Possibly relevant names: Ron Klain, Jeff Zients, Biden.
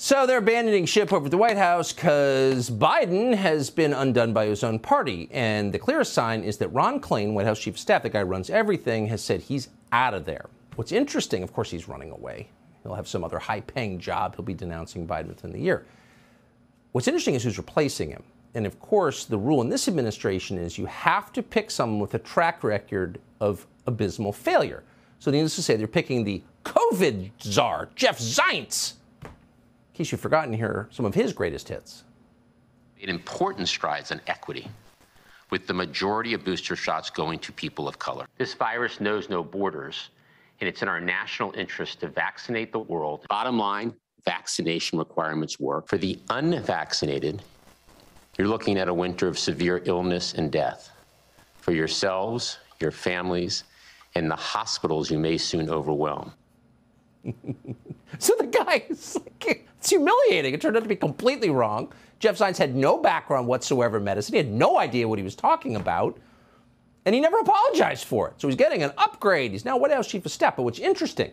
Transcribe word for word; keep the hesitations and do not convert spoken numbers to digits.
So they're abandoning ship over at the White House because Biden has been undone by his own party. And the clearest sign is that Ron Klain, White House Chief of Staff, the guy who runs everything, has said he's out of there. What's interesting, of course, he's running away. He'll have some other high-paying job. He'll be denouncing Biden within the year. What's interesting is who's replacing him. And, of course, the rule in this administration is you have to pick someone with a track record of abysmal failure. So needless to say, they're picking the COVID czar, Jeff Zients. In case you've forgotten, here are some of his greatest hits. Made important strides in equity, with the majority of booster shots going to people of color. This virus knows no borders, and it's in our national interest to vaccinate the world. Bottom line, vaccination requirements work. For the unvaccinated, you're looking at a winter of severe illness and death for yourselves, your families, and the hospitals you may soon overwhelm. So the guy is like, it's humiliating. It turned out to be completely wrong. Jeff Zients had no background whatsoever in medicine. He had no idea what he was talking about, and he never apologized for it. So he's getting an upgrade. He's now White House Chief of Staff. But what's interesting